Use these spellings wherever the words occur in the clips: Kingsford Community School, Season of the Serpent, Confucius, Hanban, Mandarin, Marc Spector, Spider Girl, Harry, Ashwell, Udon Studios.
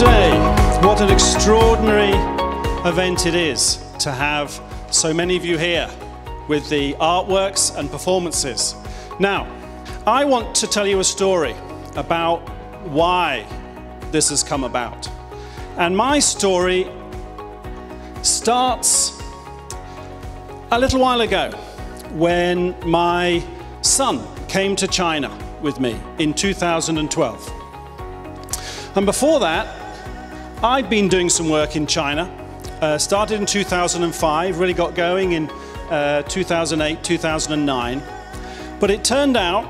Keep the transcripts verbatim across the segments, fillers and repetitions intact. day. What an extraordinary event it is to have so many of you here with the artworks and performances. Now, I want to tell you a story about why this has come about. And my story starts a little while ago when my son came to China with me in two thousand twelve. And before that, I'd been doing some work in China. Uh, started in two thousand five, really got going in uh, two thousand eight, two thousand nine. But it turned out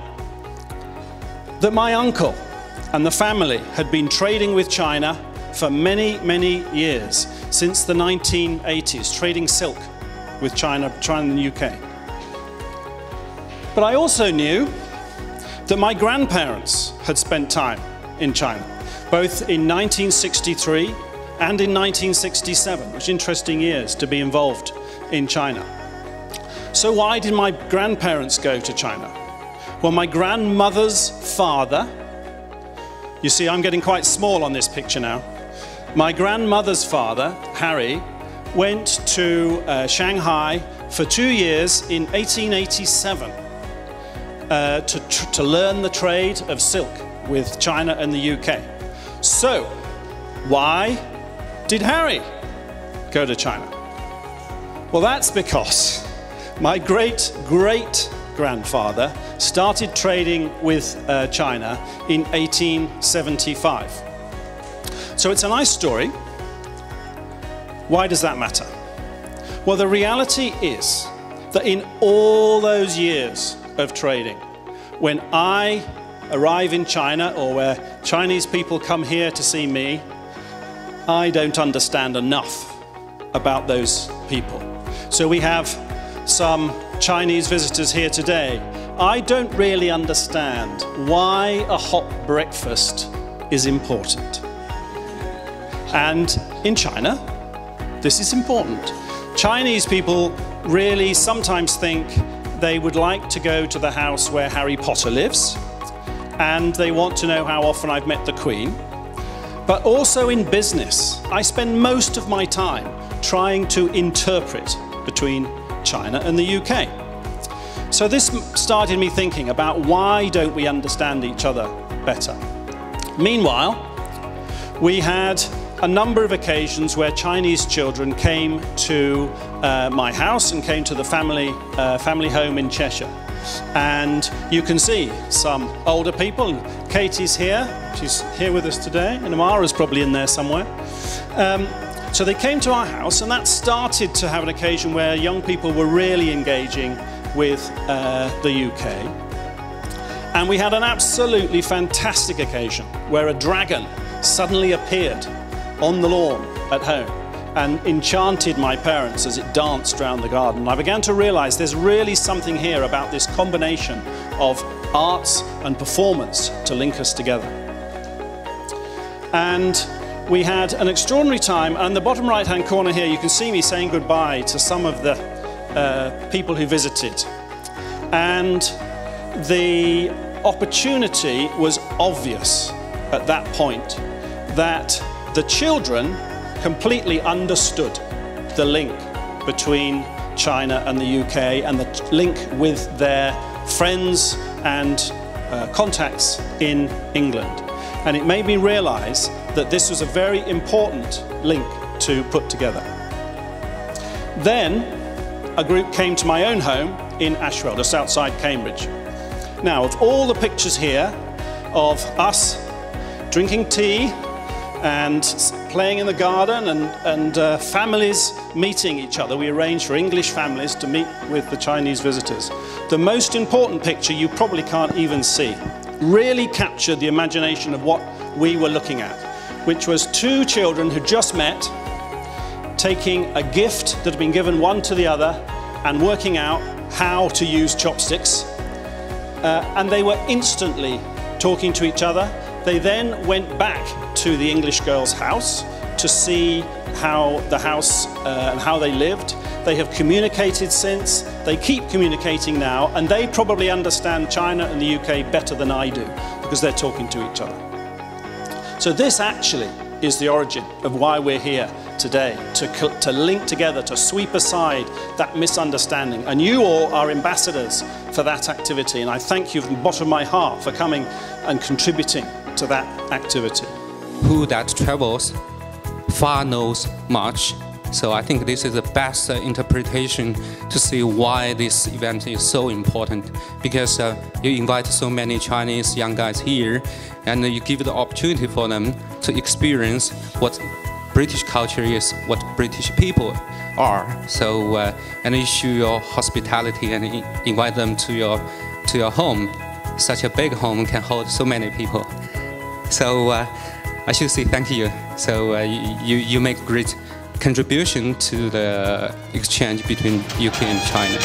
that my uncle and the family had been trading with China for many, many years, since the nineteen eighties, trading silk with China, China and the U K. But I also knew that my grandparents had spent time in China, both in nineteen sixty-three and in nineteen sixty-seven, which interesting years to be involved in China. So why did my grandparents go to China? Well, my grandmother's father, you see, I'm getting quite small on this picture now. My grandmother's father, Harry, went to uh, Shanghai for two years in eighteen eighty-seven uh, to, tr to learn the trade of silk with China and the U K. So, why did Harry go to China? Well, that's because my great-great-grandfather started trading with uh, China in eighteen seventy-five. So it's a nice story. Why does that matter? Well, the reality is that in all those years of trading, when I arrive in China or where Chinese people come here to see me, I don't understand enough about those people. So we have some Chinese visitors here today. I don't really understand why a hot breakfast is important. And in China, this is important. Chinese people really sometimes think they would like to go to the house where Harry Potter lives, and they want to know how often I've met the Queen. But also in business, I spend most of my time trying to interpret between China and the U K. So this started me thinking about why don't we understand each other better. Meanwhile, we had a number of occasions where Chinese children came to uh, my house and came to the family, uh, family home in Cheshire. And you can see some older people. Katie's here, she's here with us today, and Amara's probably in there somewhere. Um, so they came to our house, and that started to have an occasion where young people were really engaging with uh, the U K. And we had an absolutely fantastic occasion where a dragon suddenly appeared on the lawn at home and enchanted my parents as it danced round the garden. I began to realize there's really something here about this combination of arts and performance to link us together. And we had an extraordinary time, and in the bottom right-hand corner here, you can see me saying goodbye to some of the uh, people who visited. And the opportunity was obvious at that point that the children completely understood the link between China and the U K and the link with their friends and uh, contacts in England. And it made me realize that this was a very important link to put together. Then a group came to my own home in Ashwell, just outside Cambridge. Now, of all the pictures here of us drinking tea and playing in the garden and, and uh, families meeting each other. We arranged for English families to meet with the Chinese visitors. The most important picture you probably can't even see really captured the imagination of what we were looking at, which was two children who just met, taking a gift that had been given one to the other and working out how to use chopsticks. Uh, and they were instantly talking to each other. They then went back to the English girl's house to see how the house uh, and how they lived. They have communicated since, they keep communicating now, and they probably understand China and the U K better than I do because they're talking to each other. So this actually is the origin of why we're here today, to, to link together, to sweep aside that misunderstanding. And you all are ambassadors for that activity, and I thank you from the bottom of my heart for coming and contributing to that activity. Who that travels far knows much. So I think this is the best interpretation to see why this event is so important, because uh, you invite so many Chinese young guys here and you give the opportunity for them to experience what British culture is, what British people are. So uh, and you show your hospitality and invite them to your, to your home. Such a big home can hold so many people. So uh, I should say thank you. So uh, you, you make great contribution to the exchange between U K and China.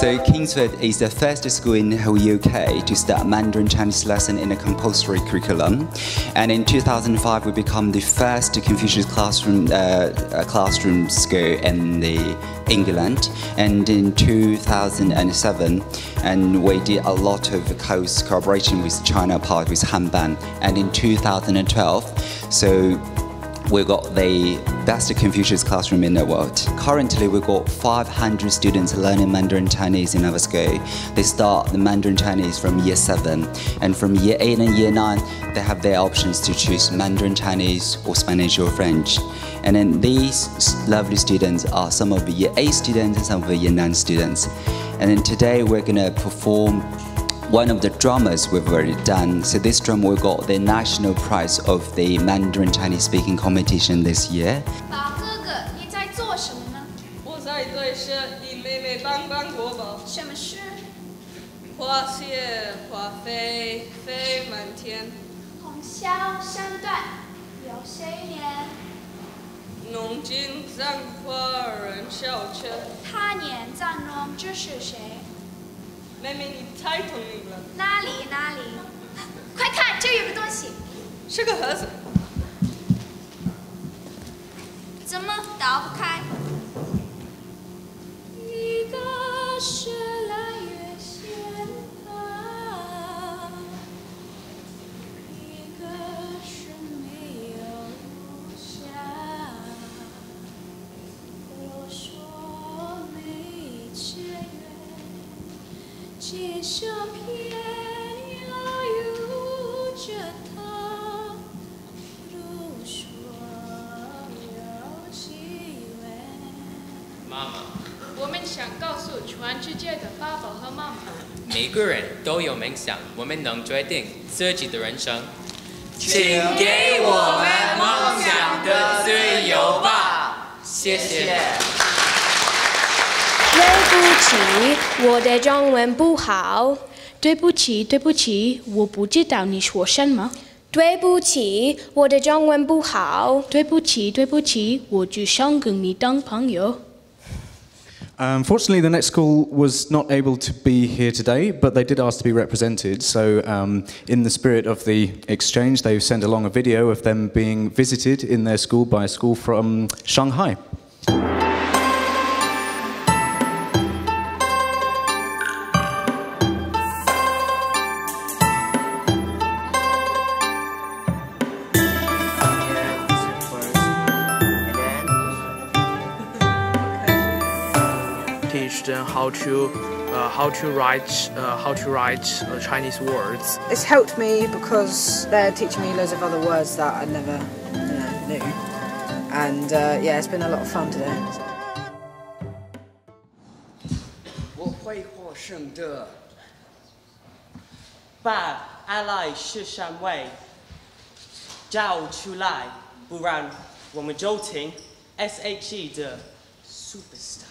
So Kingsford is the first school in the whole U K to start Mandarin Chinese lesson in a compulsory curriculum, and in two thousand five we become the first Confucius classroom uh, classroom school in the England, and in two thousand seven, and we did a lot of close cooperation with China part with Hanban, and in two thousand twelve, so we got the best Confucius classroom in the world. Currently, we've got five hundred students learning Mandarin Chinese in our school. They start the Mandarin Chinese from year seven, and from year eight and year nine, they have their options to choose Mandarin Chinese or Spanish or French. And then these lovely students are some of the year eight students and some of the year nine students. And then today, we're gonna perform one of the dramas we've already done. So this drama we got the national prize of the Mandarin Chinese speaking competition this year. Mommy, you tied to me. Nali, Nali. Quick, cut, here you don't see. Sugar has it. It's a month, dog, okay? You got shit. Mama, 我们想告诉全世界的爸爸和妈妈，每个人都有梦想，我们能决定自己的人生。请给我们梦想的自由吧，谢谢。 Unfortunately, the next school was not able to be here today, but they did ask to be represented. So um, in the spirit of the exchange, they sent along a video of them being visited in their school by a school from Shanghai. How how to uh, how to write uh, how to write uh, Chinese words. It's helped me because they're teaching me loads of other words that I never you know, knew, and uh, yeah, it's been a lot of fun today. Superstar.